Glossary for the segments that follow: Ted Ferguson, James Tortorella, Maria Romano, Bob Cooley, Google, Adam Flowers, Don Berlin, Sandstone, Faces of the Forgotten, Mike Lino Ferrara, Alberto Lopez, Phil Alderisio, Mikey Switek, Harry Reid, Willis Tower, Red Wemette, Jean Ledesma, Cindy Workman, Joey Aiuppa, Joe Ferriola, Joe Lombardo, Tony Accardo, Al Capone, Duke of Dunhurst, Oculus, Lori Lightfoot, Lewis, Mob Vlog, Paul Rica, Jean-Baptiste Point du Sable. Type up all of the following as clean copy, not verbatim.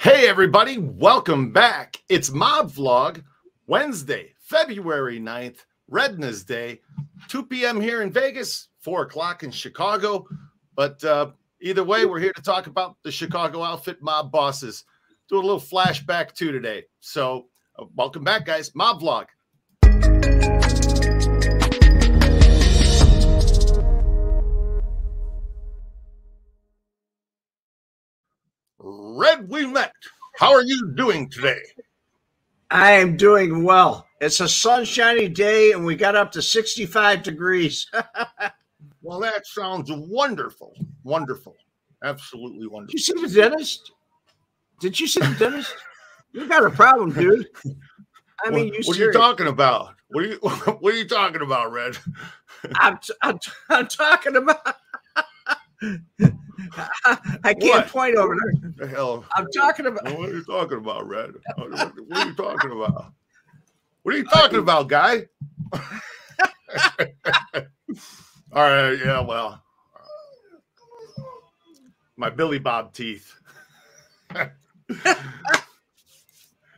Hey everybody, welcome back. It's Mob Vlog Wednesday, February 9th, Redness Day, 2 p.m. here in Vegas, 4 o'clock in Chicago. But either way, we're here to talk about the Chicago outfit mob bosses. Do a little flashback too today. So welcome back, guys. Mob Vlog. Red Wemette, how are you doing today? I am doing well. It's a sunshiny day, and we got up to 65 degrees. Well, that sounds wonderful. Wonderful. Absolutely wonderful. Did you see the dentist? Did you see the dentist? You got a problem, dude. I mean, what are you talking about? What are you talking about, Red? I'm talking about... I can't point over there. What the hell? I'm talking about. What are you talking about, Red? What are you talking about? What are you talking about, guy? All right. Yeah. Well, my Billy Bob teeth.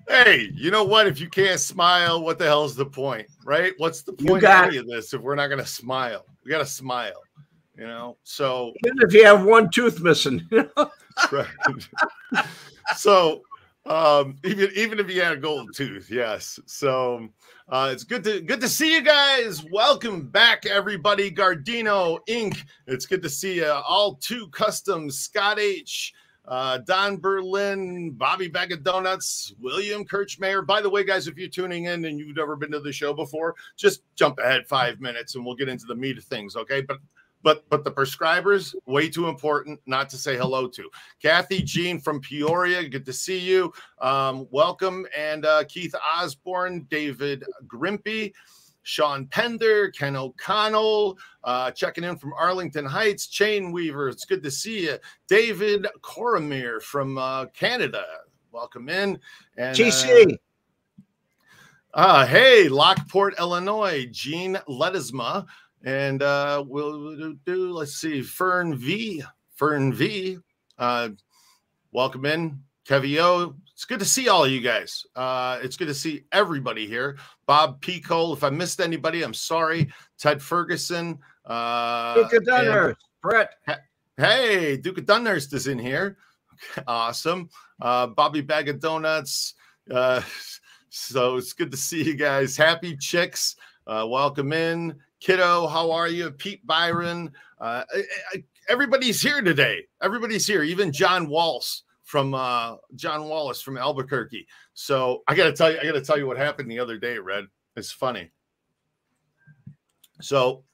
Hey, you know what? If you can't smile, what the hell's the point, right? What's the point of this if we're not gonna smile? We gotta smile. You know, so even if you have one tooth missing, right? So even if you had a gold tooth, yes. So it's good to see you guys. Welcome back, everybody. Gardino Inc. It's good to see you. All Too Custom, Scott H, Don Berlin, Bobby Bag of Donuts, William Kirchmayer. By the way, guys, if you're tuning in and you've never been to the show before, just jump ahead 5 minutes and we'll get into the meat of things, okay? But the prescribers, way too important not to say hello to. Kathy Jean from Peoria, good to see you. Welcome. And Keith Osborne, David Grimpy, Sean Pender, Ken O'Connell, checking in from Arlington Heights. Chain Weaver, it's good to see you. David Coromir from Canada, welcome in. And, GC. Hey, Lockport, Illinois, Jean Ledesma. And we'll do, let's see, Fern V, welcome in. Kevio, it's good to see all of you guys. It's good to see everybody here. Bob P. Cole, if I missed anybody, I'm sorry. Ted Ferguson, Duke of Dunhurst, Brett. Hey, Duke of Dunhurst is in here. Awesome. Bobby Bag of Donuts. So it's good to see you guys. Happy Chicks, welcome in. Kiddo, how are you? Pete Byron. Everybody's here today. Everybody's here. Even John Wallace from Albuquerque. So I gotta tell you what happened the other day, Red. It's funny. So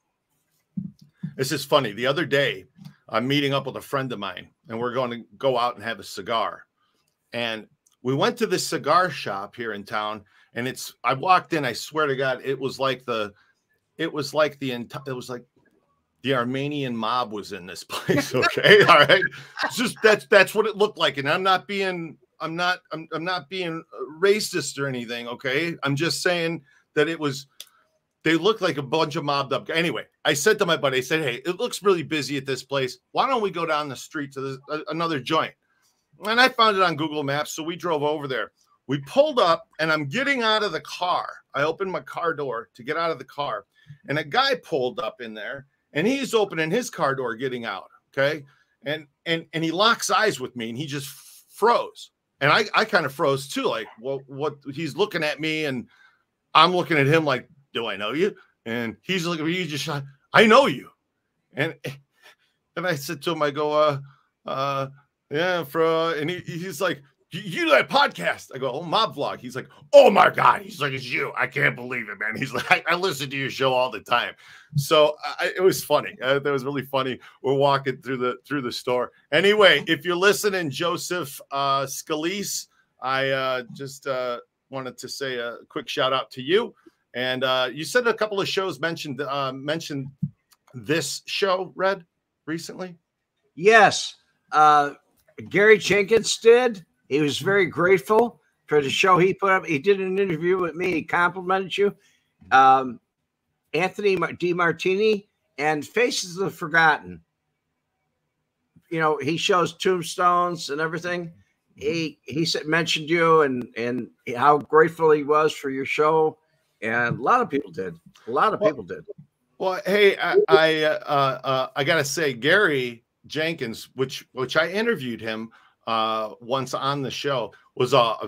this is funny. The other day, I'm meeting up with a friend of mine, and we're going to go out and have a cigar. And we went to this cigar shop here in town, and I walked in, I swear to God, it was like the Armenian mob was in this place. Okay. All right. It's just, that's what it looked like. And I'm not being racist or anything. Okay. I'm just saying that they looked like a bunch of mobbed up. Anyway, I said to my buddy, I said, hey, it looks really busy at this place. Why don't we go down the street to another joint? And I found it on Google Maps. So we drove over there. We pulled up and I'm getting out of the car. I opened my car door to get out of the car. And a guy pulled up in there, and he's opening his car door, getting out. Okay, and he locks eyes with me, and he just froze, and I kind of froze too. Like, well, what? He's looking at me, and I'm looking at him. Like, do I know you? And he's looking at me. Just, I know you. And I said to him, I go, yeah, and he's like, you do that podcast? I go, oh, Mob Vlog. He's like, oh my God. He's like, it's you. I can't believe it, man. He's like, I listen to your show all the time. So it was funny. That was really funny. We're walking through the store. Anyway, if you're listening, Joseph Scalise, I just wanted to say a quick shout out to you. And you said a couple of shows mentioned this show, Red, recently. Yes. Gary Jenkins did. He was very grateful for the show he put up. He did an interview with me. He complimented you. Anthony DiMartini and Faces of the Forgotten. You know, he shows tombstones and everything. he mentioned you and how grateful he was for your show, and a lot of people did. A lot of people did. Well, hey, I gotta say, Gary Jenkins, which I interviewed him once on the show, was a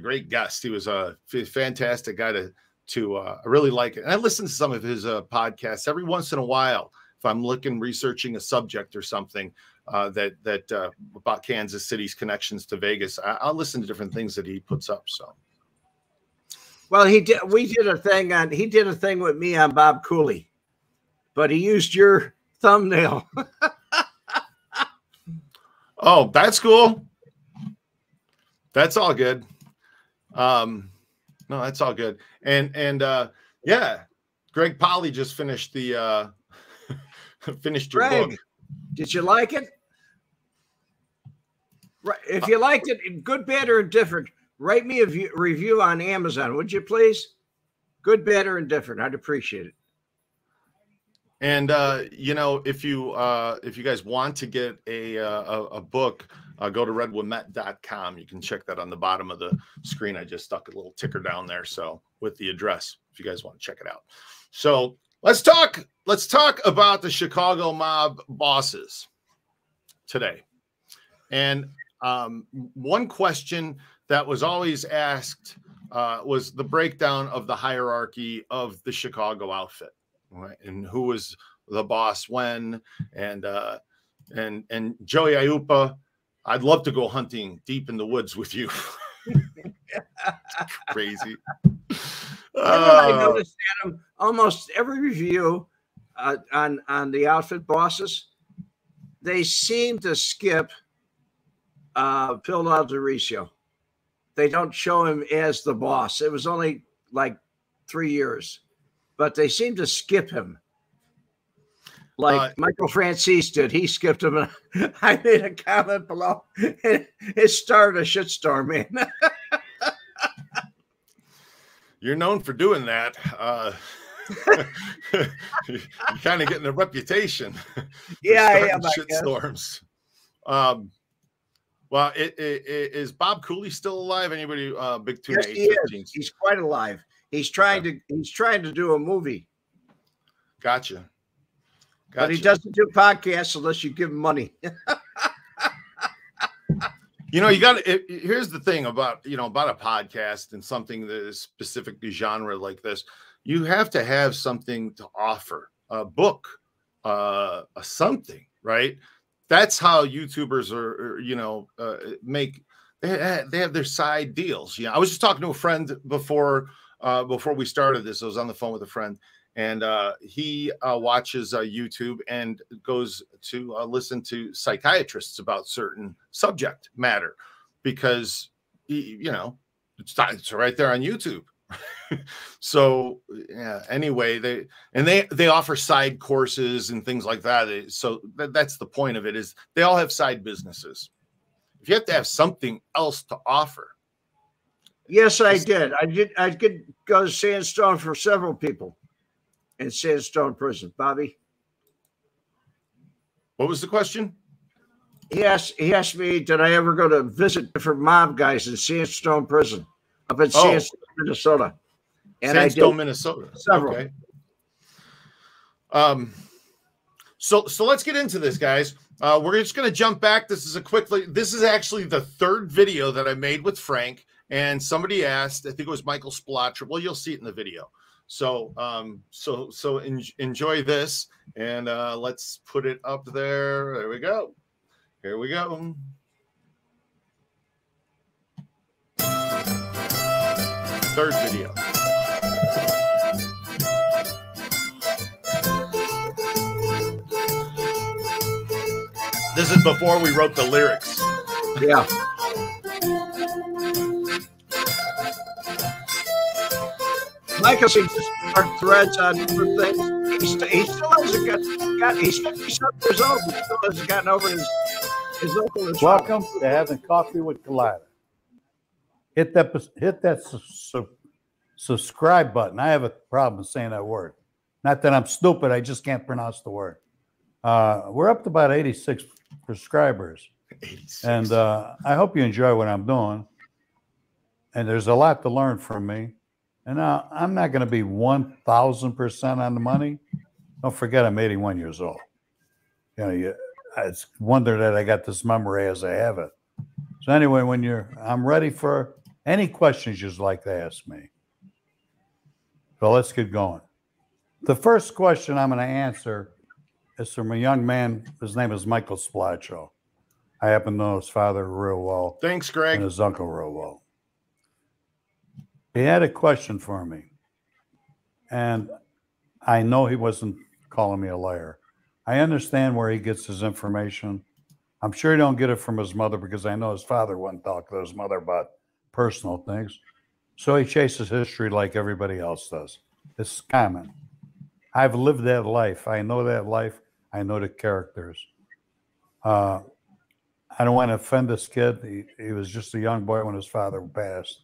great guest. He was a fantastic guy to I really like it. And I listen to some of his podcasts every once in a while. If I'm researching a subject or something that about Kansas City's connections to Vegas, I'll listen to different things that he puts up. So, well, he did a thing with me on Bob Cooley, but he used your thumbnail. Oh, that's cool. That's all good. No, that's all good. And yeah, Greg Polly just finished the finished your book. Did you like it? Right. If you liked it, good, bad, or indifferent, write me a review on Amazon, would you please? Good, bad, or indifferent. I'd appreciate it. And you know, if you guys want to get a book, go to redwemette.com. You can check that on the bottom of the screen. I just stuck a little ticker down there, so with the address, if you guys want to check it out. So let's talk. Let's talk about the Chicago mob bosses today. And one question that was always asked was the breakdown of the hierarchy of the Chicago outfit. Right. And who was the boss when, and Joey Aiuppa, I'd love to go hunting deep in the woods with you. Crazy. I noticed, Adam, almost every review on the outfit bosses, they seem to skip Phil Alderisio. They don't show him as the boss. It was only like 3 years. But they seem to skip him, like Michael Francis did. He skipped him. And I made a comment below. It started a shitstorm, man. You're known for doing that. You're kind of getting a reputation. Yeah, shitstorms. Well, is Bob Cooley still alive? Anybody? Big 2 to 8. He's quite alive. He's trying to do a movie. Gotcha. But he doesn't do podcasts unless you give him money. You know, you got to. Here's the thing about about a podcast and something that is specific to genre like this. You have to have something to offer, a book, something, right? That's how YouTubers are. Make they have their side deals. Yeah, I was just talking to a friend before. Before we started this, I was on the phone with a friend, and he watches YouTube and goes to listen to psychiatrists about certain subject matter because, it's right there on YouTube. So, yeah, anyway, they offer side courses and things like that. So that's the point of it is they all have side businesses. If you have to have something else to offer. Yes, I did. I did go to Sandstone for several people in Sandstone prison. Bobby, what was the question? He asked me, did I ever go to visit different mob guys in Sandstone prison up in Sandstone, Minnesota? And Sandstone, I did Minnesota. Several. Okay. So let's get into this, guys. We're just going to jump back. This is actually the third video that I made with Frank. And somebody asked, I think it was Michael Spilotro. Well, you'll see it in the video. So, enjoy this, and let's put it up there. There we go. Here we go. Third video. This is before we wrote the lyrics. Yeah. Michael seems to start threads on different things. He still hasn't he's 57 years old, but he still hasn't gotten over his local. Welcome to Having Coffee with Cullotta. Hit that subscribe button. I have a problem saying that word. Not that I'm stupid, I just can't pronounce the word. We're up to about 86 subscribers. 86. And I hope you enjoy what I'm doing. And there's a lot to learn from me. And I'm not going to be 1,000% on the money. Don't forget, I'm 81 years old. You know, it's a wonder that I got this memory as I have it. So anyway, when I'm ready for any questions you'd like to ask me. So let's get going. The first question I'm going to answer is from a young man. His name is Michael Spilotro. I happen to know his father real well. Thanks, Greg. And his uncle real well. He had a question for me. And I know he wasn't calling me a liar. I understand where he gets his information. I'm sure he don't get it from his mother, because I know his father wouldn't talk to his mother about personal things. So he chases history like everybody else does. It's common. I've lived that life. I know that life. I know the characters. I don't want to offend this kid. He was just a young boy when his father passed.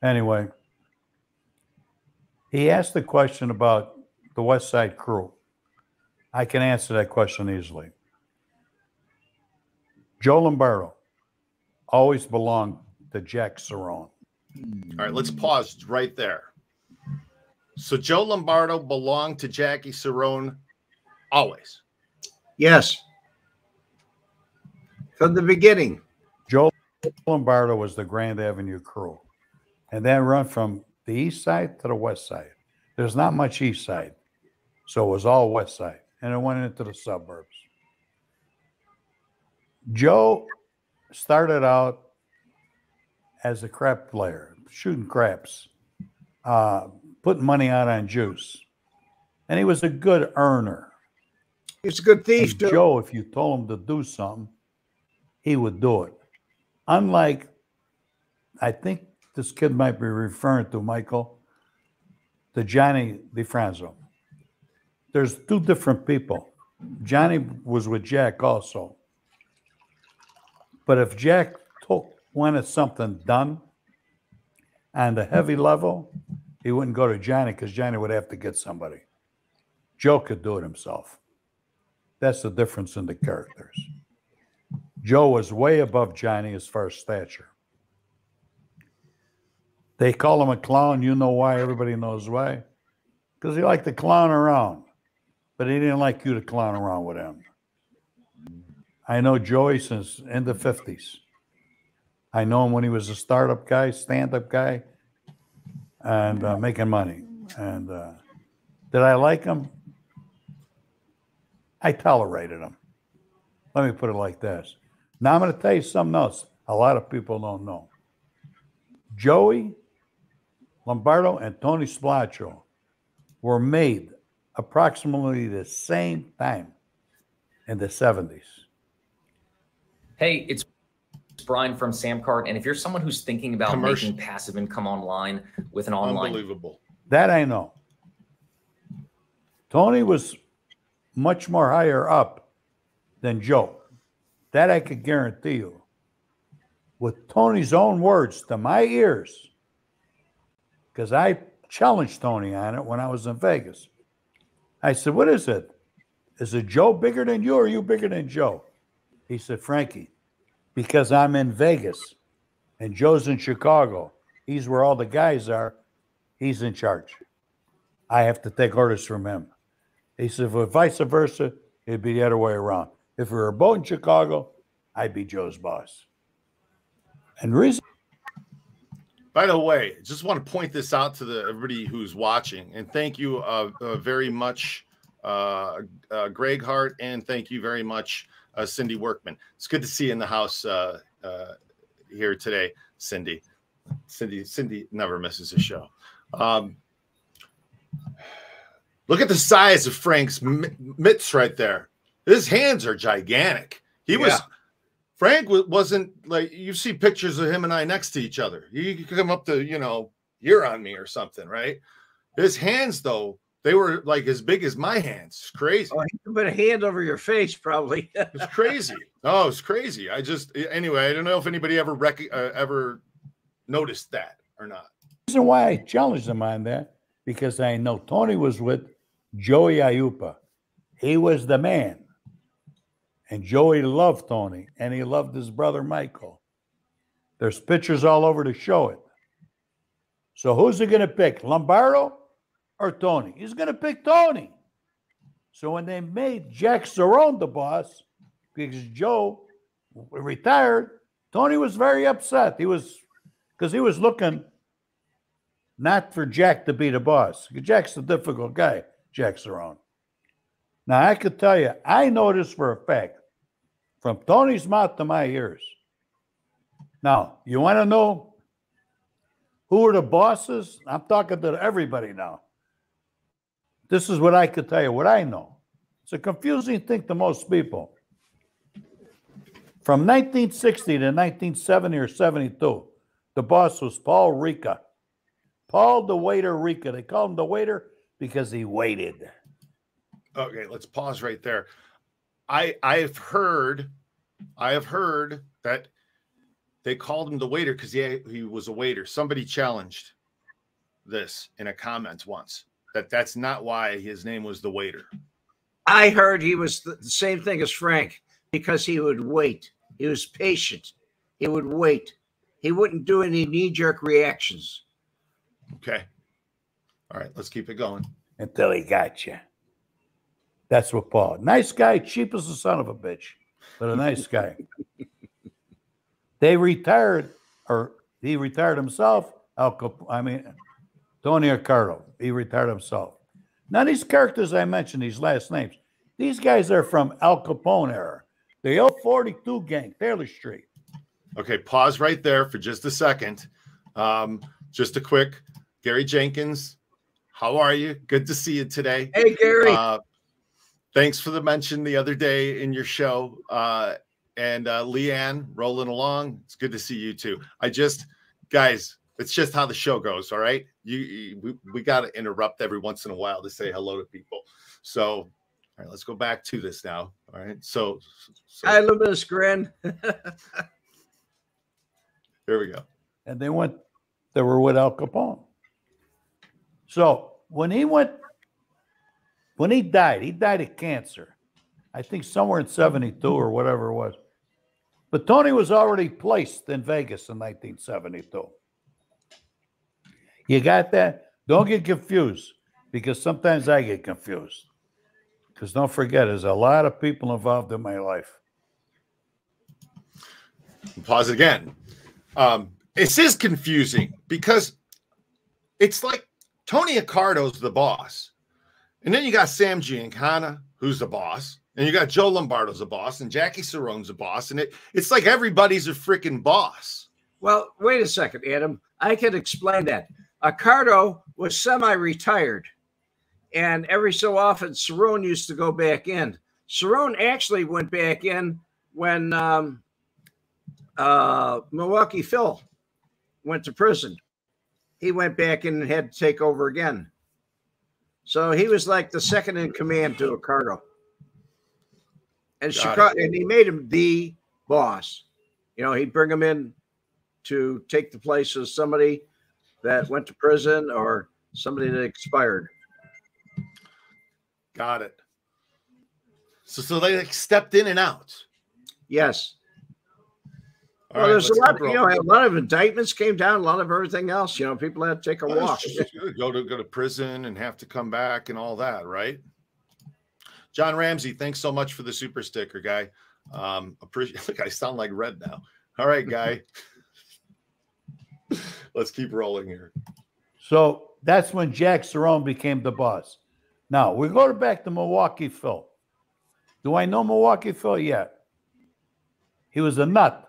Anyway, he asked the question about the West Side Crew. I can answer that question easily. Joe Lombardo always belonged to Jack Cerone. All right, let's pause right there. So Joe Lombardo belonged to Jackie Cerone always. Yes. From the beginning. Joe Lombardo was the Grand Avenue Crew. And that run from the east side to the west side. There's not much east side. So it was all west side. And it went into the suburbs. Joe started out as a crap player, shooting craps, putting money out on juice. And he was a good earner. He's a good thief, too. Joe, if you told him to do something, he would do it. Unlike, I think this kid might be referring to, Michael, to Johnny DiFranzo. There's two different people. Johnny was with Jack also. But if Jack wanted something done on the heavy level, he wouldn't go to Johnny, because Johnny would have to get somebody. Joe could do it himself. That's the difference in the characters. Joe was way above Johnny as far as stature. They call him a clown. You know why. Everybody knows why. Because he liked to clown around. But he didn't like you to clown around with him. I know Joey since in the 50s. I know him when he was a startup guy, stand-up guy, and making money. And did I like him? I tolerated him. Let me put it like this. Now I'm going to tell you something else a lot of people don't know. Joey Lombardo and Tony Spilotro were made approximately the same time in the 70s. Hey, it's Brian from Samcart, and if you're someone who's thinking about making passive income online with an online... Unbelievable. That I know. Tony was much more higher up than Joe. That I could guarantee you. With Tony's own words to my ears, because I challenged Tony on it when I was in Vegas. I said, what is it? Is it Joe bigger than you, or are you bigger than Joe? He said, Frankie, because I'm in Vegas and Joe's in Chicago, he's where all the guys are, he's in charge. I have to take orders from him. He said, well, vice versa, it'd be the other way around. If we were both in Chicago, I'd be Joe's boss. And reason. By the way, just want to point this out to everybody who's watching. And thank you very much, Greg Hart, and thank you very much, Cindy Workman. It's good to see you in the house here today, Cindy. Cindy never misses a show. Look at the size of Frank's mitts right there. His hands are gigantic. He was... Frank wasn't like, you see pictures of him and I next to each other. You could come up to, you know, you're on me or something, right? His hands, though, they were like as big as my hands. It's crazy. Oh, he put a hand over your face, probably. It's crazy. Oh, it's crazy. Anyway, I don't know if anybody ever ever noticed that or not. The reason why I challenged him on that, because I know Tony was with Joey Aiuppa. He was the man. And Joey loved Tony, and he loved his brother Michael. There's pictures all over to show it. So who's he going to pick, Lombardo or Tony? He's going to pick Tony. So when they made Jack Cerone the boss, because Joe retired, Tony was very upset. He was, because he was looking not for Jack to be the boss. Jack's a difficult guy, Jack Cerone. Now, I could tell you, I know this for a fact, from Tony's mouth to my ears. Now, you want to know who are the bosses? I'm talking to everybody now. This is what I could tell you, what I know. It's a confusing thing to most people. From 1960 to 1970 or 72, the boss was Paul Rica. Paul the Waiter Rica. They called him the waiter because he waited. Okay, let's pause right there. I have heard that they called him the waiter because he was a waiter. Somebody challenged this in a comment once, that that's not why his name was the waiter. I heard he was the same thing as Frank because he would wait. He was patient. He would wait. He wouldn't do any knee-jerk reactions. Okay. All right, let's keep it going. Until he got you. That's what Paul. Nice guy, cheap as the son of a bitch, but a nice guy. They retired, or he retired himself. Tony Accardo. He retired himself. Now these characters I mentioned, these last names, these guys are from Al Capone era. The old 42 gang, Taylor Street. Okay, pause right there for just a second. Just a quick, Gary Jenkins, how are you? Good to see you today. Hey, Gary. Thanks for the mention the other day in your show. And Leanne, rolling along. It's good to see you too. Guys, it's just how the show goes, all right? We got to interrupt every once in a while to say hello to people. So, all right, let's go back to this now, all right? So I love this grin. Here we go. And they were with Al Capone. So when he died of cancer. I think somewhere in 72 or whatever it was. But Tony was already placed in Vegas in 1972. You got that? Don't get confused, because sometimes I get confused. Because don't forget, there's a lot of people involved in my life. Pause again. This is confusing because it's like Tony Accardo's the boss. And then you got Sam Giancana, who's the boss. And you got Joe Lombardo's a boss, and Jackie Cerrone's a boss, and it's like everybody's a freaking boss. Well, wait a second, Adam. I can explain that. Accardo was semi-retired, and every so often Cerone used to go back in. Cerone actually went back in when Milwaukee Phil went to prison. He went back in and had to take over again. So he was like the second in command to Accardo. And Chicago, and he made him the boss. You know, he'd bring him in to take the place of somebody that went to prison or somebody that expired. Got it. So they like stepped in and out. Yes. All well, right, there's a lot. A lot of indictments came down. A lot of everything else. You know, people had to take a walk. Go to prison and have to come back and all that, right? John Ramsey, thanks so much for the super sticker, guy. Look, I sound like Red now. All right, guy. Let's keep rolling here. So that's when Jack Cerone became the boss. Now, we go back to Milwaukee Phil. Do I know Milwaukee Phil yet? He was a nut.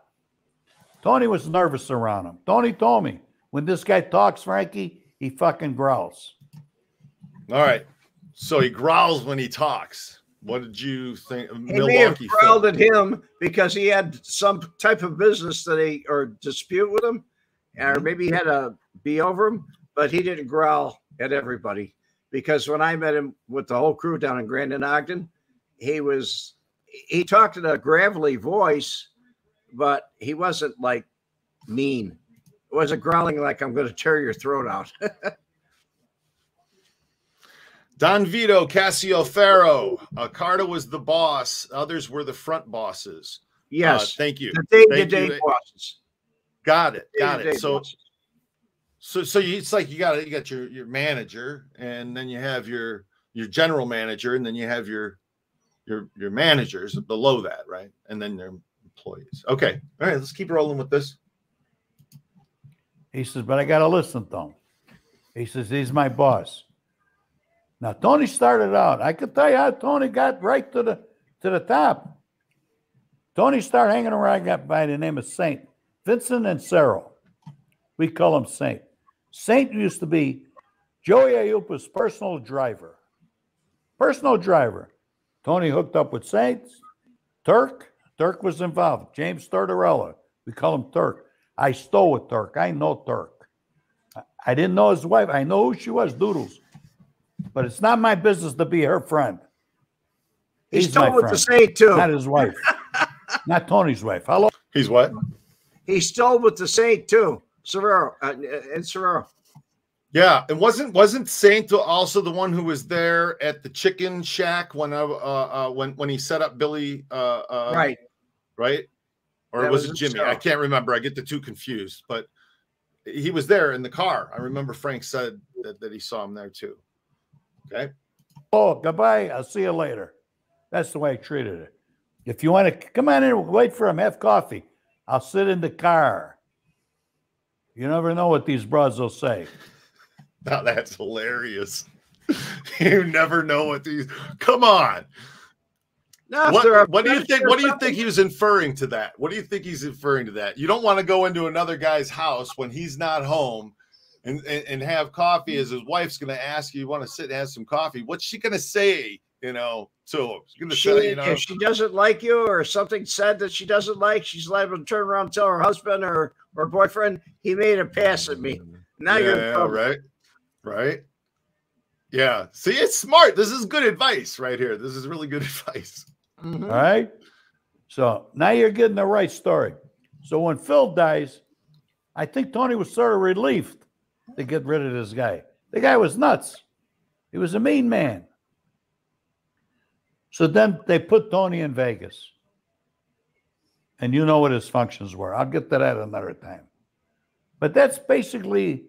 Tony was nervous around him. Tony told me, when this guy talks, Frankie, he fucking growls. All right. So he growls when he talks. What did you think? He may have growled at him because he had some type of business or dispute with him, or maybe he had a be over him, but he didn't growl at everybody. Because when I met him with the whole crew down in Grandin, Ogden, he talked in a gravelly voice, but he wasn't like mean. It wasn't growling like I'm going to tear your throat out. Don Vito, Cassiofero, Carta was the boss. Others were the front bosses. Yes. Thank you. The day-to-day bosses. Got it. Got it. So it's like you got your manager, and then you have your general manager, and then you have your managers below that, right? And then their employees. Okay. All right. Let's keep rolling with this. He says, but I got to listen to him. He says, he's my boss. Now, Tony started out. I could tell you how Tony got right to the top. Tony started hanging around a guy by the name of Saint. Vincent and Cero. We call him Saint. Saint used to be Joey Aiuppa's personal driver. Personal driver. Tony hooked up with Saint. Turk. Turk was involved. James Tortorella. We call him Turk. I stole with Turk. I know Turk. I didn't know his wife. I know who she was, Doodles. But it's not my business to be her friend. He stole with the Saint, too. Not his wife. Not Tony's wife. Hello. He's what? He stole with the Saint, too. Cervero, and Cervero. Yeah, and wasn't Saint also the one who was there at the chicken shack when he set up Billy? Right. Or that was it Jimmy? I can't remember. I get the two confused. But he was there in the car. I remember Frank said that he saw him there too. Okay. Oh, goodbye. I'll see you later. That's the way I treated it. If you want to come on in, we'll wait for him. Have coffee. I'll sit in the car. You never know what these broads will say. Now that's hilarious. You never know what these. Come on. No, what do you think? What do you think he was inferring to that? What do you think he's inferring to that? You don't want to go into another guy's house when he's not home and have coffee, as his wife's going to ask you. You want to sit and have some coffee. What's she going to say? You know, so if she doesn't like you or something said that she doesn't like, she's liable to turn around and tell her husband or boyfriend, he made a pass at me. Now you're in trouble. Right. Yeah. See, it's smart. This is good advice right here. This is really good advice. Mm-hmm. All right. So now you're getting the right story. So when Phil dies, I think Tony was sort of relieved to get rid of this guy. The guy was nuts. He was a mean man. So then they put Tony in Vegas. And you know what his functions were. I'll get to that another time. But that's basically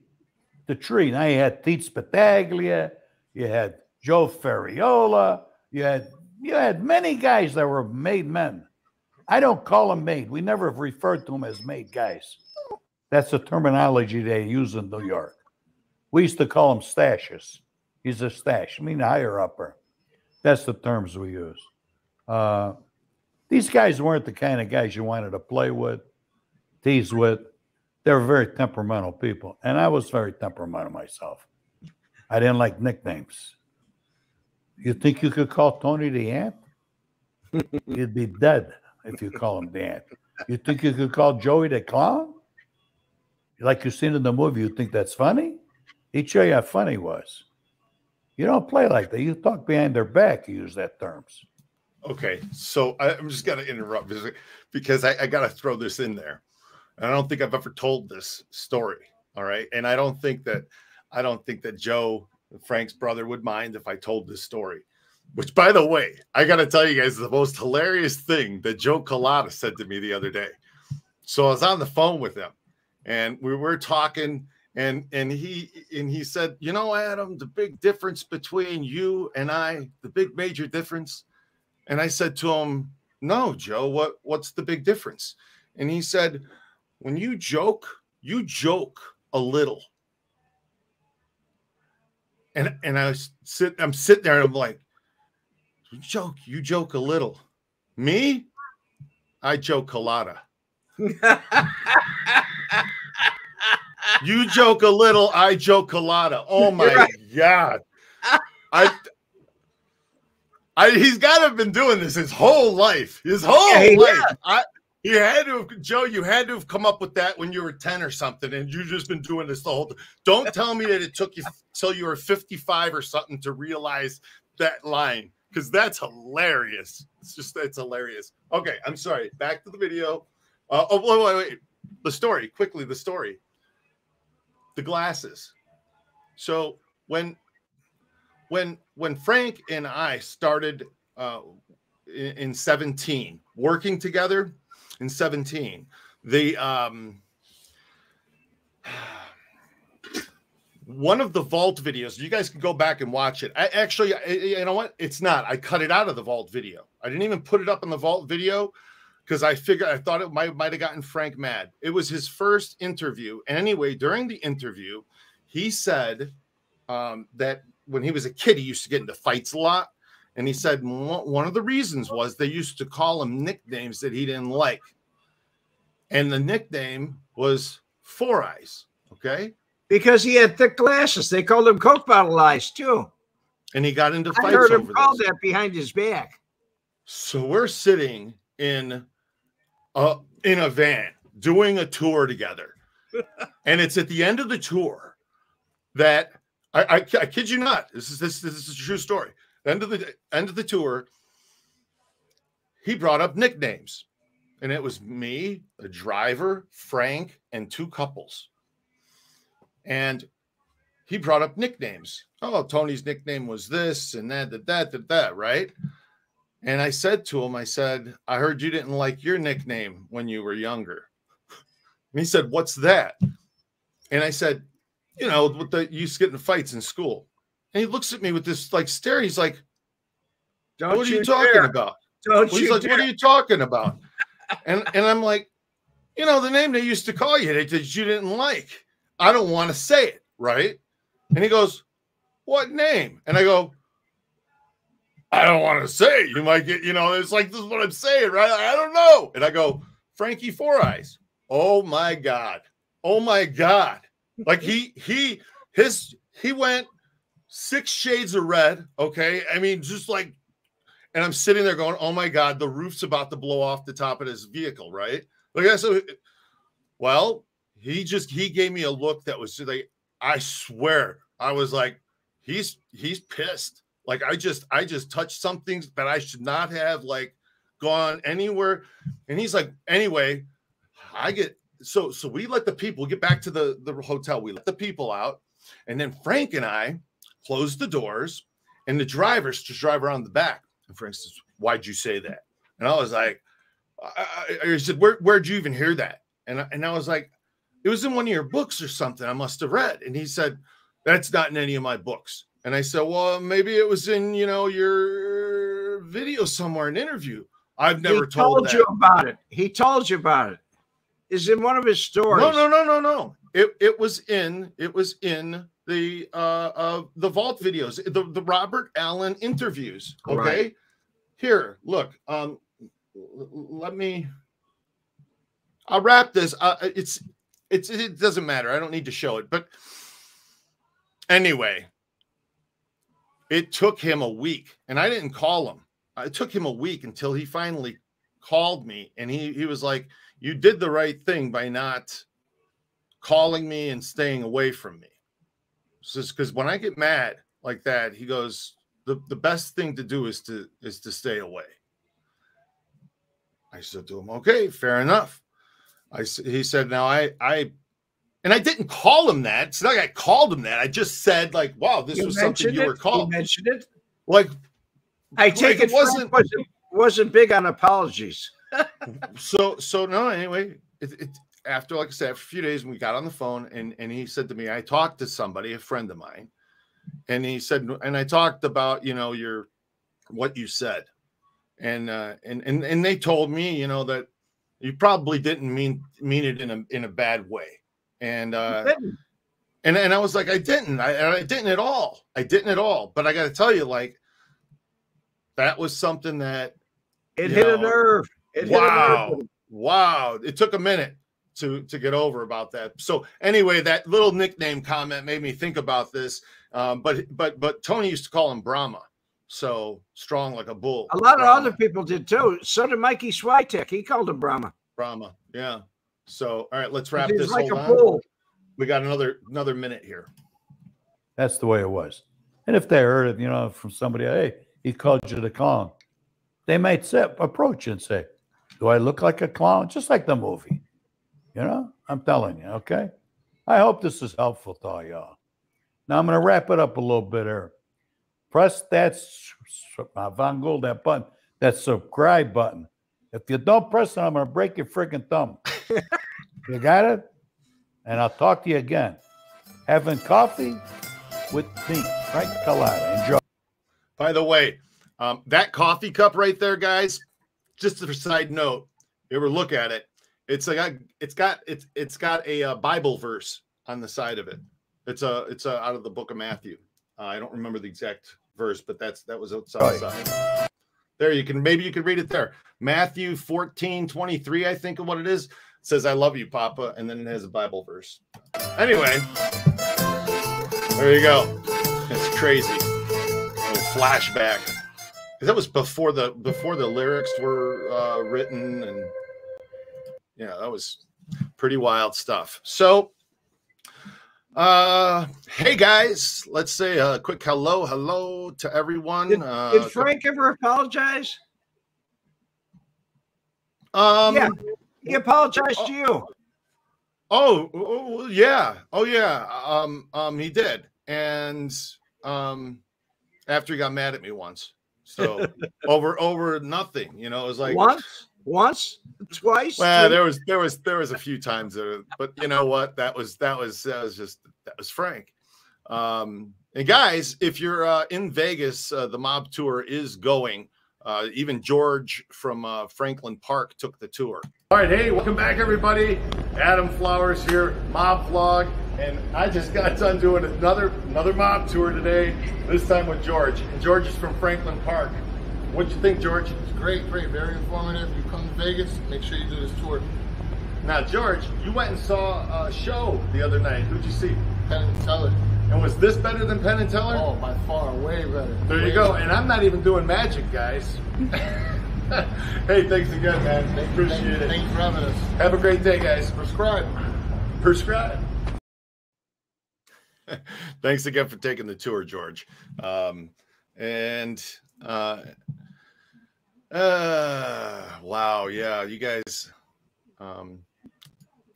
the tree. Now you had Tito Spitaglia, you had Joe Ferriola, you had many guys that were made men. I don't call them made. We never have referred to them as made guys. That's the terminology they use in New York. We used to call them stashes. He's a stash. I mean, higher upper. That's the terms we use. These guys weren't the kind of guys you wanted to play with, tease with. They were very temperamental people. And I was very temperamental myself. I didn't like nicknames. You think you could call Tony the Ant? You'd be dead if you call him the Ant. You think you could call Joey the Clown? Like you've seen in the movie, you think that's funny? He'd show you how funny he was. You don't play like that. You talk behind their back. You use that terms. Okay, so I'm just going to interrupt because I got to throw this in there. And I don't think I've ever told this story. All right, and I don't think that Joe, Frank's brother, would mind if I told this story. Which, by the way, I got to tell you guys the most hilarious thing that Joe Cullotta said to me the other day. So I was on the phone with him, and we were talking. And he said, you know, Adam, the big difference between you and I, the big major difference. And I said to him, no, Joe, what's the big difference? And he said, when you joke a little. And I'm sitting there and I'm like, you joke a little. Me? I joke Cullotta. You joke a little, I joke Cullotta. Oh my God. He's gotta have been doing this his whole life. His whole life. Yeah. Joe, you had to have come up with that when you were 10 or something, and you've just been doing this the whole time. Don't tell me that it took you till you were 55 or something to realize that line, because that's hilarious. It's hilarious. Okay, I'm sorry. Back to the video. Wait. The story. The glasses. So when when Frank and I started in 17, working together in 17, the one of the vault videos, you guys can go back and watch it. I actually, you know what? It's not. I cut it out of the vault video. I didn't even put it up on the vault video because I figured, I thought it might have gotten Frank mad. It was his first interview. And anyway, during the interview, he said that when he was a kid, he used to get into fights a lot. And he said one of the reasons was they used to call him nicknames that he didn't like. And the nickname was Four Eyes. Okay. Because he had thick glasses. They called him Coke Bottle Eyes, too. And he got into fights over this. I heard him call that behind his back. So we're sitting in a van doing a tour together. And it's at the end of the tour that, I kid you not, this is a true story. End of the tour, he brought up nicknames. And it was me, the driver, Frank, and two couples. And he brought up nicknames. Oh, Tony's nickname was this and that, right? And I said to him, I said, I heard you didn't like your nickname when you were younger. And he said, what's that? And I said, you know, with the, you used to get in fights in school. And he looks at me with this like stare. He's like, what are you talking about? He's like, what are you talking about? And I'm like, you know, the name they used to call you that you didn't like. I don't want to say it, right? And he goes, what name? And I go, I don't want to say it. You might get, you know, it's like, this is what I'm saying, right? I don't know. And I go, Frankie Four Eyes. Oh my God. Oh my God. Like he went 6 shades of red. Okay. I mean, just like, and I'm sitting there going, oh my God, the roof's about to blow off the top of this vehicle, right? Like, so, well, he gave me a look that was like, I swear, I was like, he's pissed. Like I just touched something that I should not have like gone anywhere. And he's like, anyway, so we let the people get back to the hotel. We let the people out. And then Frank and I closed the doors and the drivers just drive around the back. And Frank says, why'd you say that? And I was like, I said, where'd you even hear that? And I was like, it was in one of your books or something I must have read. And he said, that's not in any of my books. And I said, well, maybe it was in, you know, your video somewhere, an interview. I've never told you about it. He told you about it. It's in one of his stories. No. It was in the vault videos, the Robert Allen interviews. Okay. Right. Here, look. I'll wrap this. It doesn't matter. I don't need to show it. But anyway, it took him a week, and I didn't call him. It took him a week until he finally called me, and he was like, you did the right thing by not calling me and staying away from me. Just because when I get mad like that, he goes, the best thing to do is to stay away. I said to him, okay, fair enough. He said, now I didn't call him that. It's not like I called him that. I just said, like, wow, this was something you were called. You mentioned it. Like, I take it wasn't big on apologies. so no, anyway, after, like I said, after a few days, we got on the phone and he said to me, I talked to somebody, a friend of mine. And he said, and I talked about, you know, what you said. And they told me, you know, that you probably didn't mean it in a bad way, and I was like, I didn't at all. But I got to tell you, like, that was something that it hit a nerve. Wow. It took a minute to get over about that. So anyway, that little nickname comment made me think about this. But Tony used to call him Brahma. So strong like a bull. A lot of other people did too. So did Mikey Switek. He called him Brahma. Brahma, yeah. So all right, let's wrap this. Like a bull. We got another minute here. That's the way it was. And if they heard it, you know, from somebody, hey, he called you the clown, they might approach and say, "Do I look like a clown?" Just like the movie, you know. I'm telling you, okay. I hope this is helpful to all y'all. Now I'm going to wrap it up a little bit here. press that, that button, that subscribe button. If you don't press it, I'm going to break your freaking thumb. You got it? And I'll talk to you again. Having coffee with me, Frank Cullotta. Enjoy. By the way, that coffee cup right there, guys, just a side note, if you ever look at it, it's got a Bible verse on the side of it. It's out of the book of Matthew. I don't remember the exact verse, but that was outside. There, maybe you can read it there. Matthew 14:23, I think of what it is. It says, "I love you, Papa," and then it has a Bible verse. Anyway, there you go. It's crazy. A flashback. That was before the lyrics were written, and yeah, that was pretty wild stuff. So, hey guys, let's say a quick hello to everyone. Did Frank ever apologize? Yeah, he apologized to you. Oh yeah. He did, and after he got mad at me once. So over nothing, you know, it was like once, twice. Well, there was a few times, but you know what? That was Frank. And guys, if you're in Vegas, the mob tour is going. Even George from Franklin Park took the tour. All right, hey, welcome back, everybody. Adam Flowers here, Mob Vlog, and I just got done doing another mob tour today. This time with George. And George is from Franklin Park. What'd you think, George? It's great, very informative. If you come to Vegas, make sure you do this tour. Now, George, you went and saw a show the other night. Who'd you see? Penn and Teller. And was this better than Penn and Teller? Oh, by far, way better. There you go. And I'm not even doing magic, guys. Hey, thanks again, man. Appreciate it. Thanks for having us. Have a great day, guys. Prescribe. Thanks again for taking the tour, George. Wow, yeah, you guys.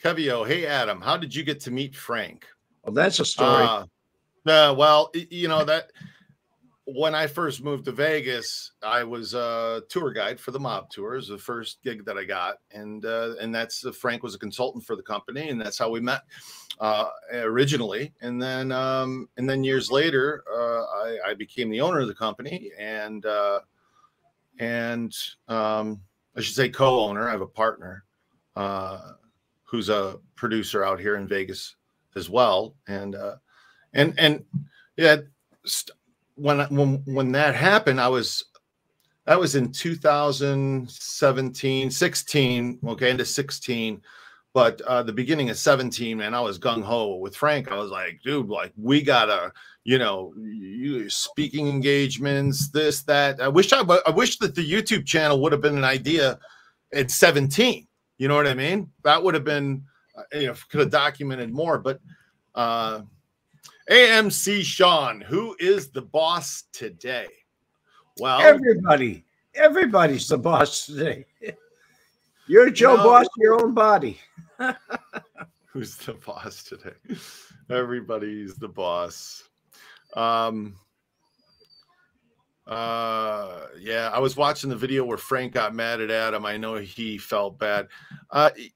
Kevio, hey, Adam, how did you get to meet Frank? Well, that's a story. Well, you know that when I first moved to Vegas, I was a tour guide for the mob tours, the first gig that I got. And that's Frank was a consultant for the company. And that's how we met originally. And then years later, I became the owner of the company and I should say co-owner. I have a partner who's a producer out here in Vegas as well. And yeah, when that happened, that was in 2016, okay, into 16, but the beginning of 17, man, I was gung-ho with Frank. I was like, dude, like we gotta, you know, speaking engagements, this, that. I wish that the YouTube channel would have been an idea at 17. You know what I mean? That would have been, you know, could have documented more, but AMC Sean, who is the boss today? Well, everybody's the boss today. You're Joe Boss to your own body. Who's the boss today? Everybody's the boss. Yeah, I was watching the video where Frank got mad at Adam. I know he felt bad.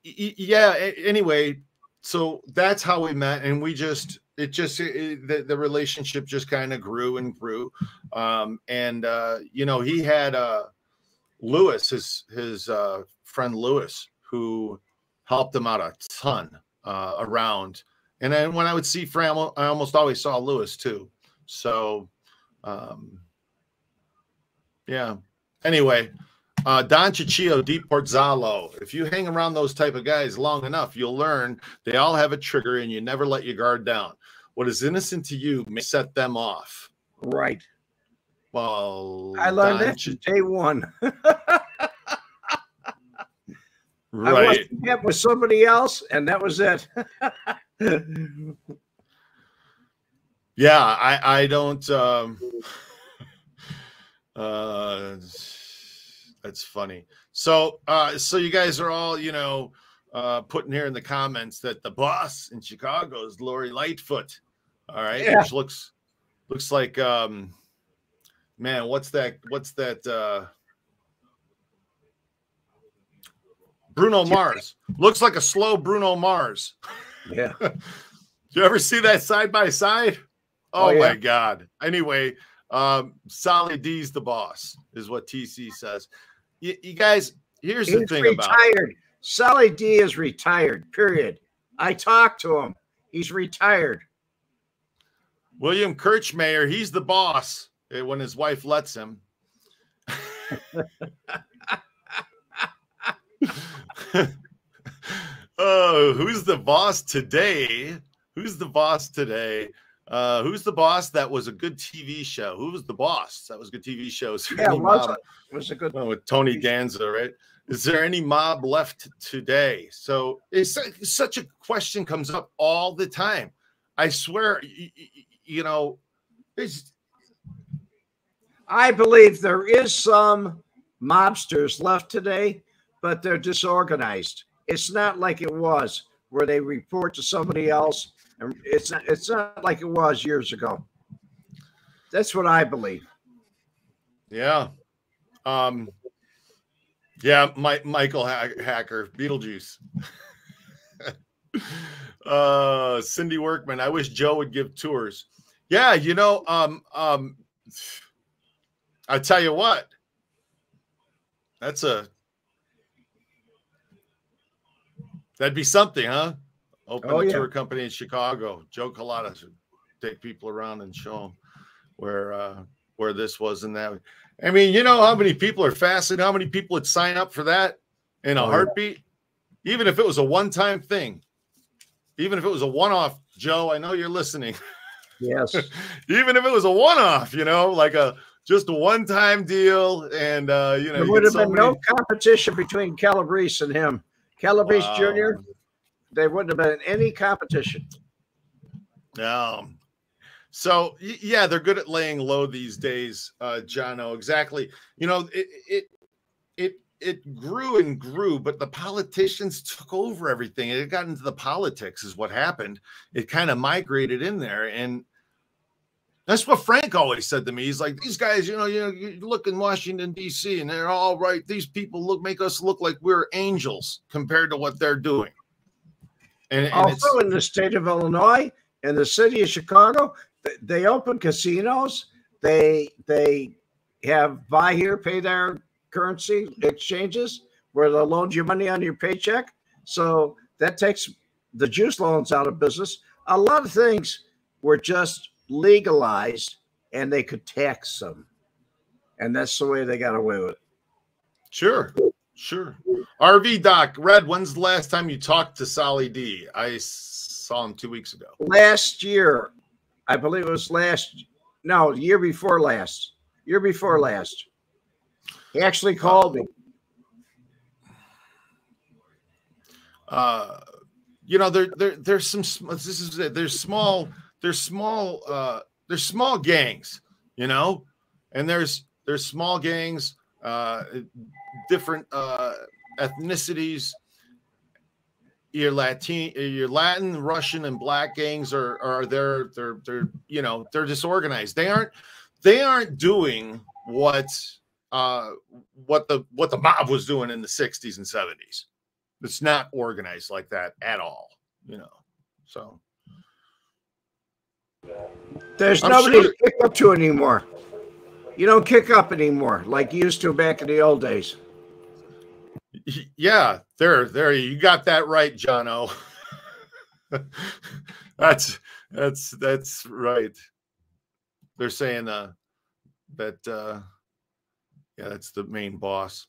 Yeah, anyway, so that's how we met, and we just the relationship just kind of grew and grew. You know, he had Lewis, his friend Lewis, who helped him out a ton around. And then when I would see Frank, I almost always saw Lewis too. So yeah. Anyway, Don Ciccio, Di Porzallo. If you hang around those type of guys long enough, you'll learn they all have a trigger, and you never let your guard down. What is innocent to you may set them off. Right. Well, I learned that from day one. Right. I watched the camp with somebody else, and that was it. Yeah, I don't. That's funny. So, so you guys are all, you know, putting here in the comments that the boss in Chicago is Lori Lightfoot. All right, yeah. Which looks like man, what's that Bruno Mars. Looks like a slow Bruno Mars. Yeah. You ever see that side by side? Oh yeah. My God. Anyway, Sally D's the boss is what TC says. You guys, here's the thing about it. Sally D is retired, period. I talked to him. He's retired. William Kirchmayer, he's the boss when his wife lets him. Oh, who's the boss today? Who's the boss today? Who's the boss? That was a good TV show. Who was the boss? That was a good TV show. Yeah, it was a good one with Tony Danza, right? Is there any mob left today? So it's such a question comes up all the time. I swear, you know, I believe there is some mobsters left today, but they're disorganized. It's not like it was where they report to somebody else. And it's not like it was years ago. That's what I believe. Yeah. Yeah, Michael Hacker, Beetlejuice. Cindy Workman, I wish Joe would give tours. Yeah, you know, I tell you what, that'd be something, huh? Open a tour company in Chicago. Joe Cullotta should take people around and show them where this was and that. I mean, you know how many people are fasting, how many people would sign up for that in a heartbeat? Yeah. Even if it was a one-time thing. Even if it was a one-off, Joe, I know you're listening. Yes. Even if it was a one-off, you know, like just a one-time deal. And, you know. There would have been no competition between Calabrese and him. Calabrese Jr., there wouldn't have been any competition. No. So, yeah, they're good at laying low these days, Jono. Exactly. You know, it grew and grew, but the politicians took over everything. It got into the politics is what happened. It kind of migrated in there. And that's what Frank always said to me. He's like, these guys, you know, you look in Washington, D.C., and they're all right. These people make us look like we're angels compared to what they're doing. And also in the state of Illinois and the city of Chicago, they open casinos. They have buy here, pay there currency exchanges where they'll loan you money on your paycheck. So that takes the juice loans out of business. A lot of things were just legalized and they could tax them. And that's the way they got away with it. Sure. Sure. RV Doc, Red, when's the last time you talked to Sally D? I saw him 2 weeks ago. Last year. I believe it was year before last. Year before last. He actually called me. You know, there's some there's small gangs, you know, and there's small gangs. Different ethnicities. Your Latin, Russian, and black gangs are they're you know, they're disorganized. They aren't doing what the mob was doing in the 60s and 70s. It's not organized like that at all, you know. So there's nobody to kick up to anymore. You don't kick up anymore like you used to back in the old days. Yeah, there you got that right, Jono. that's right. They're saying that that's the main boss.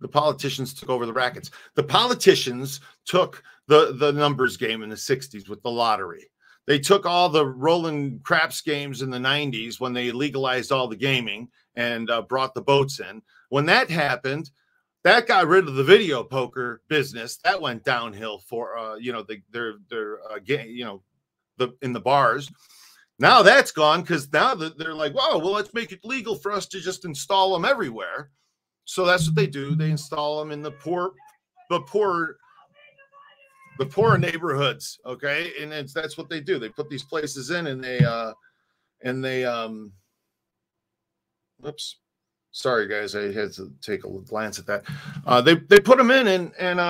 The politicians took over the rackets. The politicians took the numbers game in the 60s with the lottery. They took all the rolling craps games in the 90s when they legalized all the gaming and brought the boats in. When that happened, that got rid of the video poker business. That went downhill for you know, in the bars. Now that's gone because now they're like, wow, well, let's make it legal for us to just install them everywhere. So that's what they do. They install them in the poorer neighborhoods, okay, and that's what they do. They put these places in, and they Oops. Sorry, guys. I had to take a glance at that. They put them in, and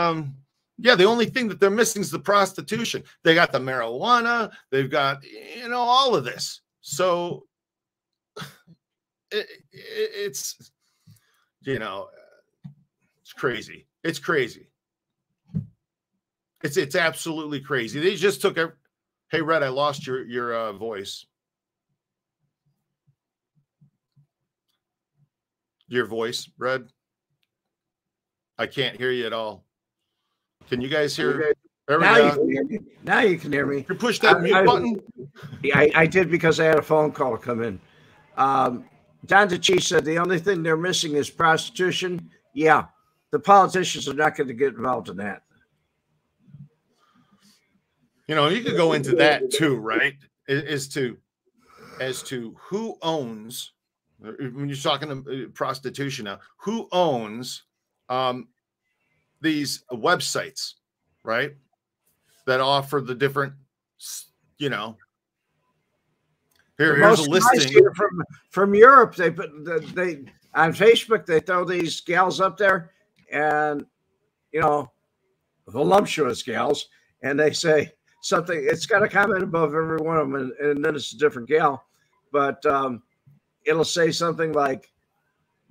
yeah, the only thing that they're missing is the prostitution. They got the marijuana. They've got, you know, all of this. So it's, you know, it's crazy. It's crazy. It's absolutely crazy. They just took a, hey, Red, I lost your voice. Your voice, Red. I can't hear you at all. Can you guys hear? There we go. Now you can hear me. You pushed that mute button. I did, because I had a phone call come in. Don DeChi said the only thing they're missing is prostitution. Yeah, the politicians are not going to get involved in that. You know, you could go into that too, right? As to who owns. When you're talking to prostitution now, who owns these websites, right? That offer the different, you know. Here's a listing from Europe. They put they on Facebook. They throw these gals up there, and you know, voluptuous gals, and they say something. It's got a comment above every one of them, and then it's a different gal, but. It'll say something like,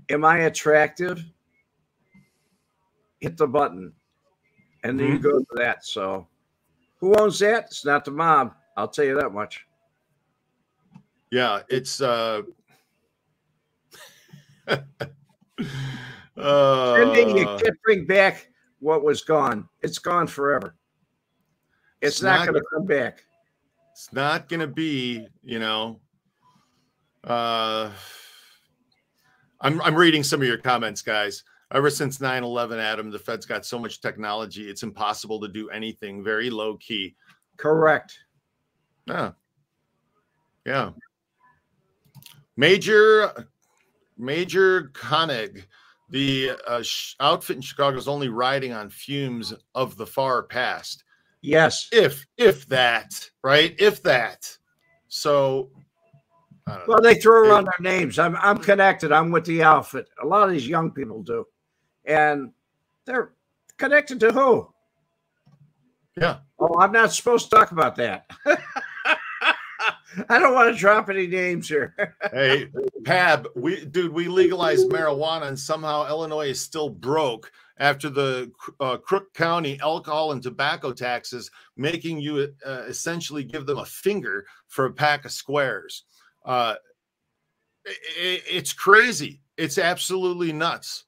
am I attractive? Hit the button. And then you go to that. So who owns that? It's not the mob. I'll tell you that much. Yeah, it's you can't bring back what was gone. It's gone forever. It's not going to come back. It's not going to be, you know. I'm reading some of your comments, guys. Ever since 9/11, Adam, the Fed's got so much technology, it's impossible to do anything. Very low key. Correct. Yeah. Yeah. Major Koenig, the outfit in Chicago is only riding on fumes of the far past. Yes. If that, right? If that. So. Well, they throw around their names. I'm connected. I'm with the outfit. A lot of these young people do. And they're connected to who? Yeah. Oh, I'm not supposed to talk about that. I don't want to drop any names here. Hey, Pab, we legalized marijuana, and somehow Illinois is still broke after the Crook County alcohol and tobacco taxes, making you essentially give them a finger for a pack of squares. It's crazy. It's absolutely nuts